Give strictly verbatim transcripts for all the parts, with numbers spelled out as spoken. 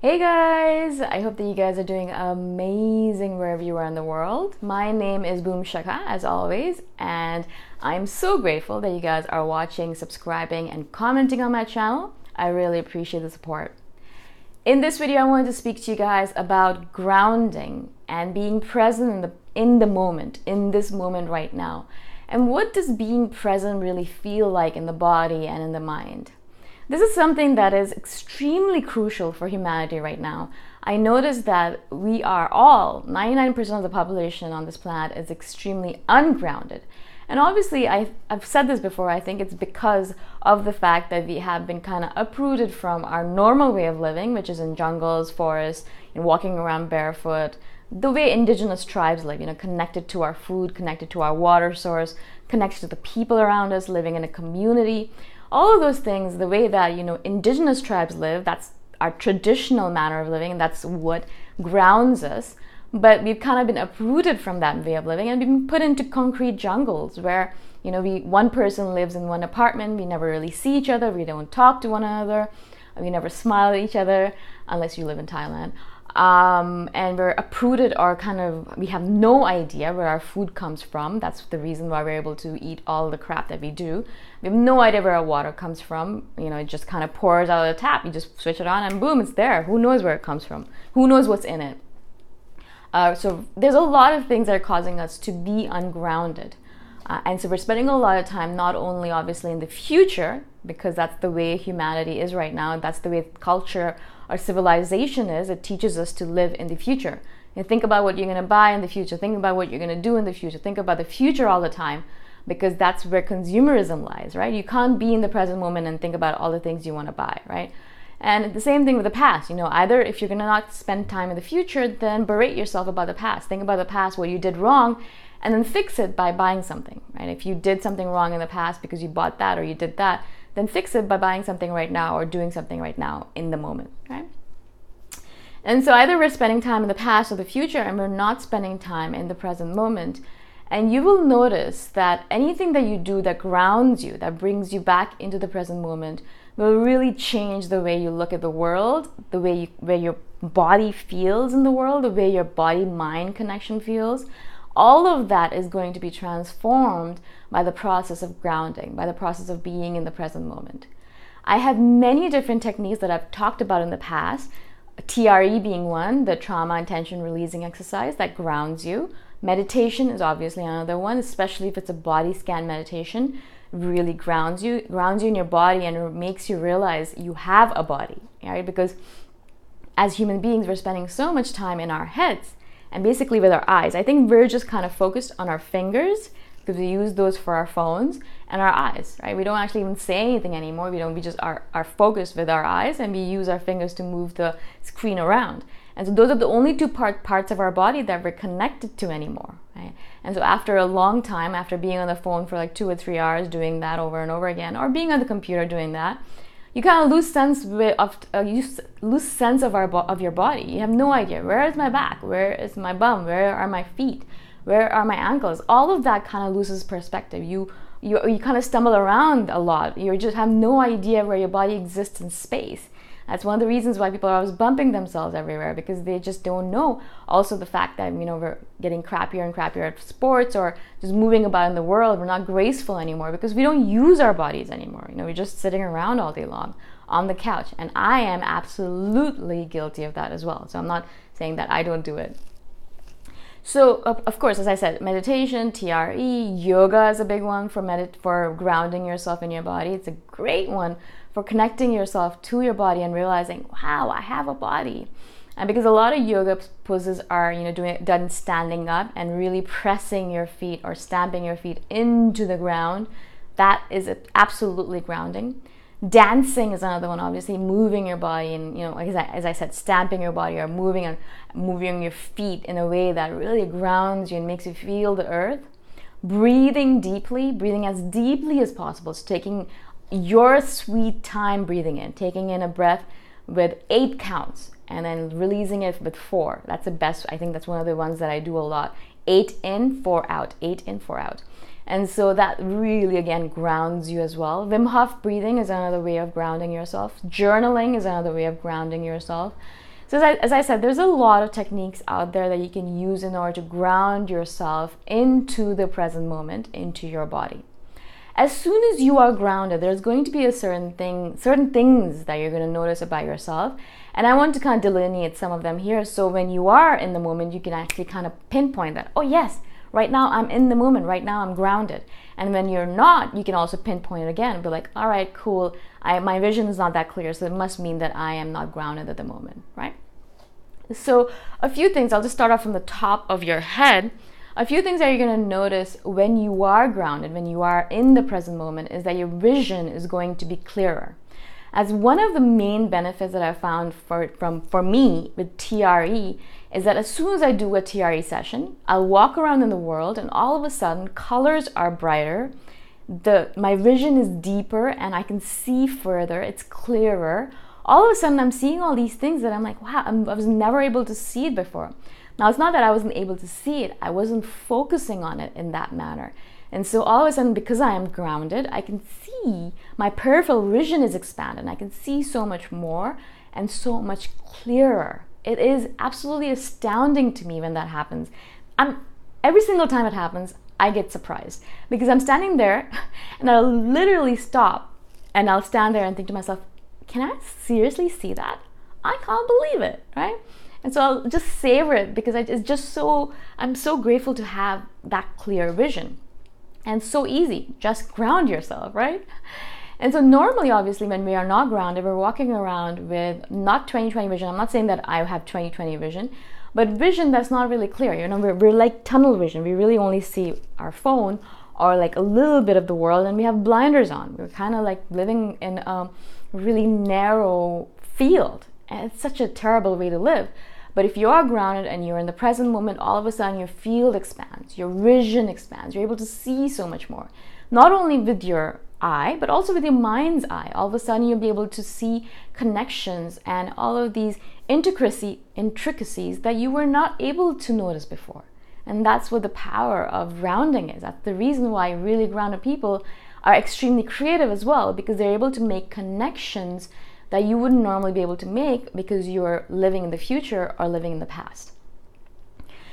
Hey guys! I hope that you guys are doing amazing wherever you are in the world. My name is Boom Shikha, as always, and I'm so grateful that you guys are watching, subscribing, and commenting on my channel. I really appreciate the support. In this video, I wanted to speak to you guys about grounding and being present in the, in the moment, in this moment right now. And what does being present really feel like in the body and in the mind? This is something that is extremely crucial for humanity right now. I noticed that we are all, ninety-nine percent of the population on this planet is extremely ungrounded. And obviously, I've, I've said this before, I think it's because of the fact that we have been kind of uprooted from our normal way of living, which is in jungles, forests, and walking around barefoot, the way indigenous tribes live, you know, connected to our food, connected to our water source, connected to the people around us, living in a community. All of those things, the way that, you know, indigenous tribes live, that's our traditional manner of living, and that's what grounds us. But we've kind of been uprooted from that way of living and been put into concrete jungles where, you know, we one person lives in one apartment, we never really see each other, we don't talk to one another, we never smile at each other, unless you live in Thailand. Um, and we're uprooted, or kind of, we have no idea where our food comes from. That's the reason why we're able to eat all the crap that we do. We have no idea where our water comes from. You know, it just kind of pours out of the tap. You just switch it on and boom, it's there. Who knows where it comes from? Who knows what's in it? Uh, so there's a lot of things that are causing us to be ungrounded. Uh, and so we're spending a lot of time, not only obviously in the future, because that's the way humanity is right now, that's the way culture or civilization is. It teaches us to live in the future. And think about what you're going to buy in the future, think about what you're going to do in the future, think about the future all the time, because that's where consumerism lies, right? You can't be in the present moment and think about all the things you want to buy, right? And the same thing with the past. You know, either if you're going to not spend time in the future, then berate yourself about the past. Think about the past, what you did wrong, and then fix it by buying something, right? If you did something wrong in the past because you bought that or you did that, then fix it by buying something right now or doing something right now in the moment, right? And so either we're spending time in the past or the future, and we're not spending time in the present moment. And you will notice that anything that you do that grounds you, that brings you back into the present moment, will really change the way you look at the world, the way you, where your body feels in the world, the way your body-mind connection feels. All of that is going to be transformed by the process of grounding, by the process of being in the present moment. I have many different techniques that I've talked about in the past, T R E being one, the trauma and tension releasing exercise that grounds you. Meditation is obviously another one, especially if it's a body scan meditation. Really grounds you, grounds you in your body, and makes you realize you have a body, right? Because as human beings, we're spending so much time in our heads and basically with our eyes. I think we're just kind of focused on our fingers because we use those for our phones and our eyes, right? We don't actually even say anything anymore. We don't, we just are, are focused with our eyes, and we use our fingers to move the screen around. And so those are the only two part, parts of our body that we're connected to anymore, right? And so after a long time, after being on the phone for like two or three hours doing that over and over again, or being on the computer doing that, you kind of lose sense of uh, you lose sense of our of your body. You have no idea, where is my back? Where is my bum? Where are my feet? Where are my ankles? All of that kind of loses perspective. You you you kind of stumble around a lot. You just have no idea where your body exists in space. That's one of the reasons why people are always bumping themselves everywhere, because they just don't know. Also the fact that, you know, we're getting crappier and crappier at sports, or just moving about in the world. We're not graceful anymore because we don't use our bodies anymore. You know, we're just sitting around all day long on the couch. And I am absolutely guilty of that as well. So I'm not saying that I don't do it. So, of course, as I said, meditation, T R E, yoga is a big one for medit- for grounding yourself in your body. It's a great one for connecting yourself to your body and realizing, wow, I have a body. And because a lot of yoga poses are, you know, doing, done standing up and really pressing your feet or stamping your feet into the ground. That is absolutely grounding. Dancing is another one, obviously, moving your body and, you know, as I, as I said, stamping your body or moving and moving your feet in a way that really grounds you and makes you feel the earth. Breathing deeply, breathing as deeply as possible. So taking your sweet time breathing in, taking in a breath with eight counts and then releasing it with four. That's the best. I think that's one of the ones that I do a lot. Eight in, four out, eight in, four out. And so that really, again, grounds you as well. Wim Hof breathing is another way of grounding yourself. Journaling is another way of grounding yourself. So as I, as I said, there's a lot of techniques out there that you can use in order to ground yourself into the present moment, into your body. As soon as you are grounded, there's going to be a certain thing, certain things that you're going to notice about yourself. And I want to kind of delineate some of them here. So when you are in the moment, you can actually kind of pinpoint that, oh yes, right now I'm in the moment, right now I'm grounded. And when you're not, you can also pinpoint it again and be like, all right, cool, I, my vision is not that clear, so it must mean that I am not grounded at the moment, right? So a few things, I'll just start off from the top of your head. A few things that you're going to notice when you are grounded, when you are in the present moment, is that your vision is going to be clearer. As one of the main benefits that I found for, from, for me with T R E is that as soon as I do a T R E session, I'll walk around in the world and all of a sudden colors are brighter, the, my vision is deeper and I can see further, it's clearer. All of a sudden I'm seeing all these things that I'm like, wow, I'm, I was never able to see it before. Now, it's not that I wasn't able to see it, I wasn't focusing on it in that manner. And so all of a sudden, because I am grounded, I can see, my peripheral vision is expanded, I can see so much more and so much clearer. It is absolutely astounding to me when that happens. I'm, every single time it happens, I get surprised because I'm standing there and I'll literally stop and I'll stand there and think to myself, can I seriously see that? I can't believe it, right? And so I'll just savor it because I, it's just so, I'm so grateful to have that clear vision. And so easy, just ground yourself, right? And so normally, obviously, when we are not grounded, we're walking around with not twenty twenty vision. I'm not saying that I have twenty twenty vision, but vision that's not really clear. You know, we're, we're like tunnel vision. We really only see our phone or like a little bit of the world, and we have blinders on. We're kind of like living in a really narrow field. And it's such a terrible way to live. But if you are grounded and you're in the present moment, all of a sudden your field expands, your vision expands, you're able to see so much more. Not only with your eye, but also with your mind's eye. All of a sudden you'll be able to see connections and all of these intricacy, intricacies that you were not able to notice before. And that's what the power of grounding is. That's the reason why really grounded people are extremely creative as well, because they're able to make connections that you wouldn't normally be able to make because you're living in the future or living in the past.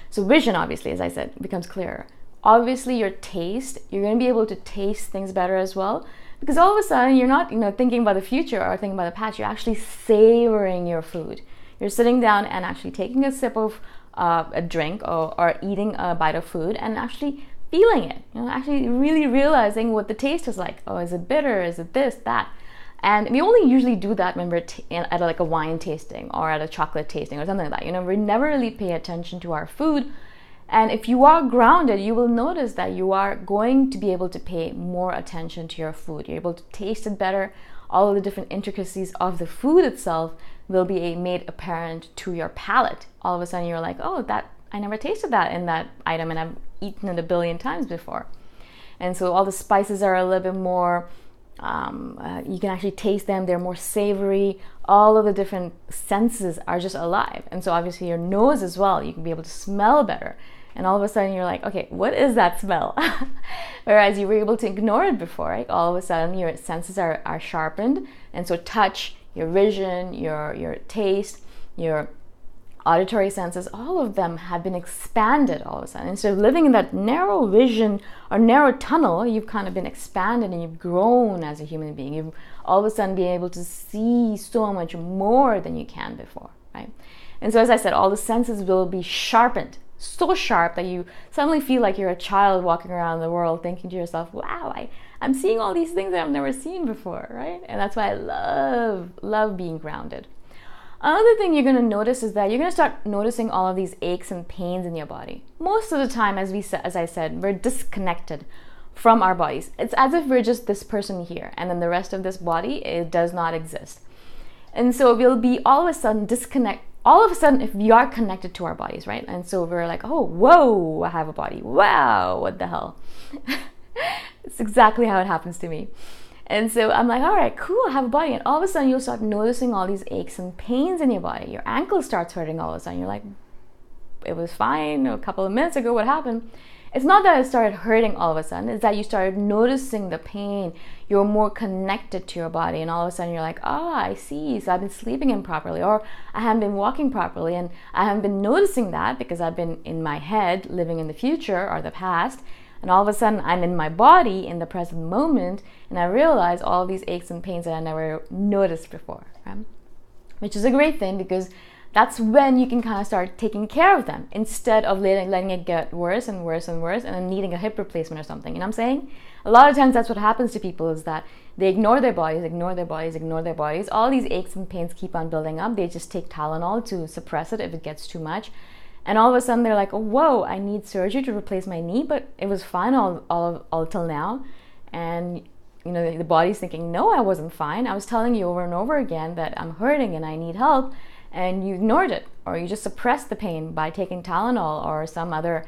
So vision, obviously, as I said, becomes clearer. Obviously, your taste, you're going to be able to taste things better as well, because all of a sudden you're not, you know, thinking about the future or thinking about the past. You're actually savoring your food. You're sitting down and actually taking a sip of uh, a drink or, or eating a bite of food and actually feeling it. You know, actually really realizing what the taste is like. Oh, is it bitter? Is it this, that? And we only usually do that when we're t- at a, like a wine tasting or at a chocolate tasting or something like that. You know, we never really pay attention to our food. And if you are grounded, you will notice that you are going to be able to pay more attention to your food. You're able to taste it better. All of the different intricacies of the food itself will be made apparent to your palate. All of a sudden, you're like, oh, that I never tasted that in that item, and I've eaten it a billion times before. And so all the spices are a little bit more... Um, uh, you can actually taste them, they're more savory, all of the different senses are just alive. And so obviously your nose as well, you can be able to smell better. And all of a sudden you're like, okay, what is that smell? Whereas you were able to ignore it before, right? All of a sudden your senses are, are sharpened. And so touch, your vision, your, your taste, your auditory senses, all of them have been expanded all of a sudden. Instead of living in that narrow vision or narrow tunnel, you've kind of been expanded and you've grown as a human being. You've all of a sudden been able to see so much more than you can before, right? And so as I said, all the senses will be sharpened, so sharp that you suddenly feel like you're a child walking around the world thinking to yourself, wow, I, I'm seeing all these things that I've never seen before, right? And that's why I love, love being grounded. Another thing you're going to notice is that you're going to start noticing all of these aches and pains in your body. Most of the time, as we as I said, we're disconnected from our bodies. It's as if we're just this person here, and then the rest of this body, it does not exist. And so we'll be all of a sudden disconnect. All of a sudden, if we are connected to our bodies, right? And so we're like, oh, whoa, I have a body. Wow, what the hell? It's exactly how it happens to me. And so I'm like, all right, cool, I have a body. And all of a sudden you'll start noticing all these aches and pains in your body. Your ankle starts hurting all of a sudden. You're like, it was fine a couple of minutes ago, what happened? It's not that it started hurting all of a sudden, it's that you started noticing the pain. You're more connected to your body, and all of a sudden you're like, ah, I see, so I've been sleeping improperly, or I haven't been walking properly, and I haven't been noticing that because I've been in my head living in the future or the past. And all of a sudden I'm in my body in the present moment, and I realize all these aches and pains that I never noticed before, right? Which is a great thing, because that's when you can kind of start taking care of them instead of letting, letting it get worse and worse and worse and then needing a hip replacement or something. You know what I'm saying? A lot of times that's what happens to people, is that they ignore their bodies, ignore their bodies, ignore their bodies. All these aches and pains keep on building up. They just take Tylenol to suppress it if it gets too much. And all of a sudden they're like, oh, whoa, I need surgery to replace my knee, but it was fine all, all, all till now. And you know, the, the body's thinking, no, I wasn't fine. I was telling you over and over again that I'm hurting and I need help. And you ignored it, or you just suppressed the pain by taking Tylenol or some other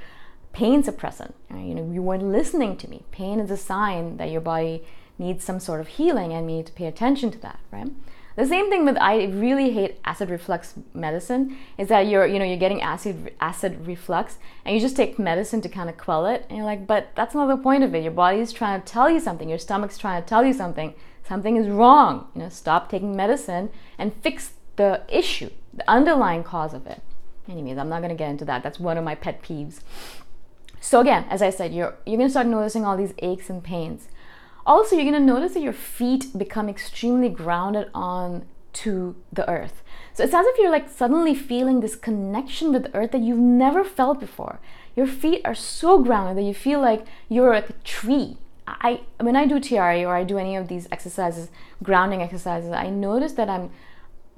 pain suppressant. You know, you weren't listening to me. Pain is a sign that your body needs some sort of healing, and we need to pay attention to that, right? The same thing with, I really hate acid reflux medicine, is that you're, you know, you're getting acid acid reflux and you just take medicine to kind of quell it, and you're like, but that's not the point of it. Your body is trying to tell you something. Your stomach's trying to tell you something. Something is wrong. You know, stop taking medicine and fix the issue, the underlying cause of it. Anyways, I'm not going to get into that. That's one of my pet peeves. So again, as I said, you're you're going to start noticing all these aches and pains. Also, you're going to notice that your feet become extremely grounded on to the earth. So it's as if you're like suddenly feeling this connection with the earth that you've never felt before. Your feet are so grounded that you feel like you're like a tree. I when I do T R E or I do any of these exercises, grounding exercises, I notice that I'm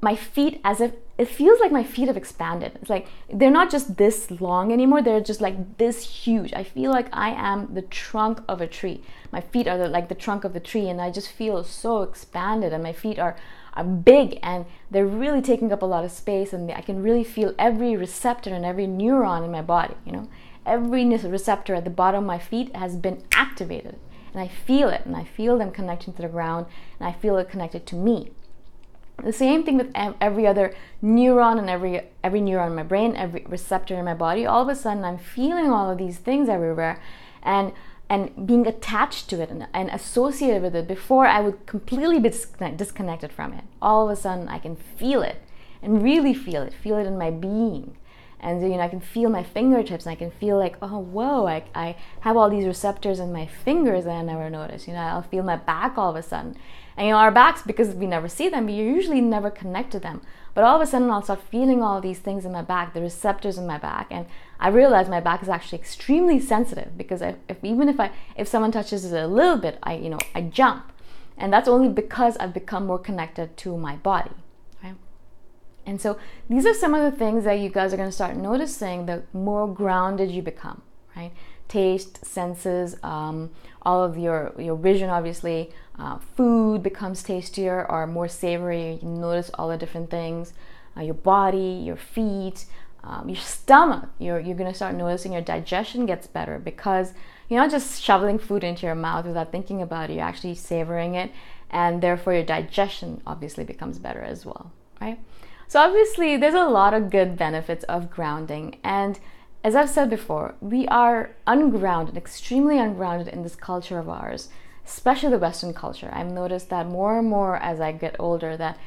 my feet, as if it feels like my feet have expanded. It's like they're not just this long anymore, they're just like this huge. I feel like I am the trunk of a tree. My feet are like the trunk of the tree, and I just feel so expanded, and my feet are, are big, and they're really taking up a lot of space, and I can really feel every receptor and every neuron in my body. You know, every receptor at the bottom of my feet has been activated, and I feel it, and I feel them connecting to the ground, and I feel it connected to me. The same thing with every other neuron and every every neuron in my brain, every receptor in my body. All of a sudden, I'm feeling all of these things everywhere, and and being attached to it and, and associated with it. Before, I would completely be disconnect, disconnected from it. All of a sudden, I can feel it, and really feel it, feel it in my being. And you know, I can feel my fingertips, and I can feel like, oh, whoa, I, I have all these receptors in my fingers that I never noticed. You know, I'll feel my back all of a sudden. And you know, our backs, because we never see them, we usually never connect to them. But all of a sudden, I'll start feeling all these things in my back, the receptors in my back, and I realize my back is actually extremely sensitive, because I, if even if I if someone touches it a little bit, I you know I jump, and that's only because I've become more connected to my body. And so these are some of the things that you guys are going to start noticing the more grounded you become, right? Taste, senses, um, all of your, your vision, obviously. Uh, food becomes tastier or more savory. You notice all the different things. Uh, your body, your feet, um, your stomach. You're, you're going to start noticing your digestion gets better, because you're not just shoveling food into your mouth without thinking about it. You're actually savoring it. And therefore, your digestion obviously becomes better as well, right? So obviously, there's a lot of good benefits of grounding, and as I've said before, we are ungrounded, extremely ungrounded in this culture of ours, especially the Western culture. I've noticed that more and more as I get older, that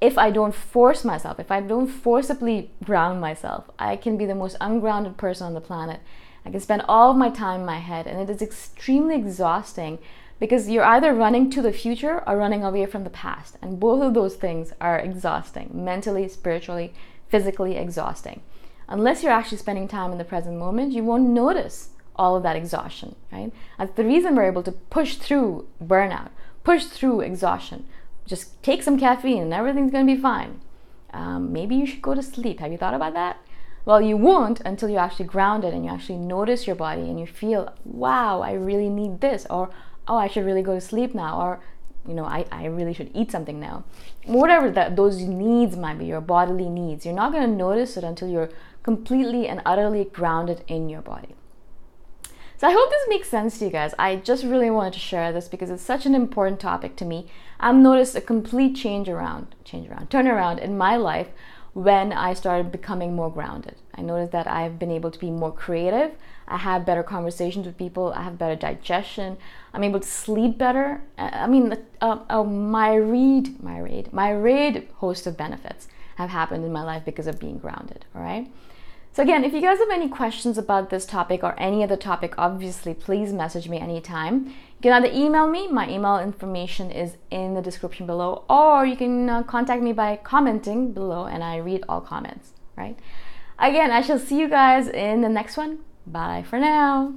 if I don't force myself, if I don't forcibly ground myself, I can be the most ungrounded person on the planet. I can spend all of my time in my head, and it is extremely exhausting, because you're either running to the future or running away from the past. And both of those things are exhausting, mentally, spiritually, physically exhausting. Unless you're actually spending time in the present moment, you won't notice all of that exhaustion, right? That's the reason we're able to push through burnout, push through exhaustion. Just take some caffeine and everything's gonna be fine. Um, maybe you should go to sleep. Have you thought about that? Well, you won't until you're actually grounded and you actually notice your body and you feel, wow, I really need this, or oh, I should really go to sleep now, or you know, I, I really should eat something now. Whatever that those needs might be, your bodily needs, you're not going to notice it until you're completely and utterly grounded in your body. So I hope this makes sense to you guys. I just really wanted to share this because it's such an important topic to me. I've noticed a complete change around, change around, turnaround in my life when I started becoming more grounded. I noticed that I've been able to be more creative. I have better conversations with people. I have better digestion. I'm able to sleep better. I mean, uh, a myriad, myriad, myriad host of benefits have happened in my life because of being grounded, all right? So again, if you guys have any questions about this topic or any other topic, obviously, please message me anytime. You can either email me, my email information is in the description below, or you can uh, contact me by commenting below and I read all comments, right? Again, I shall see you guys in the next one. Bye for now.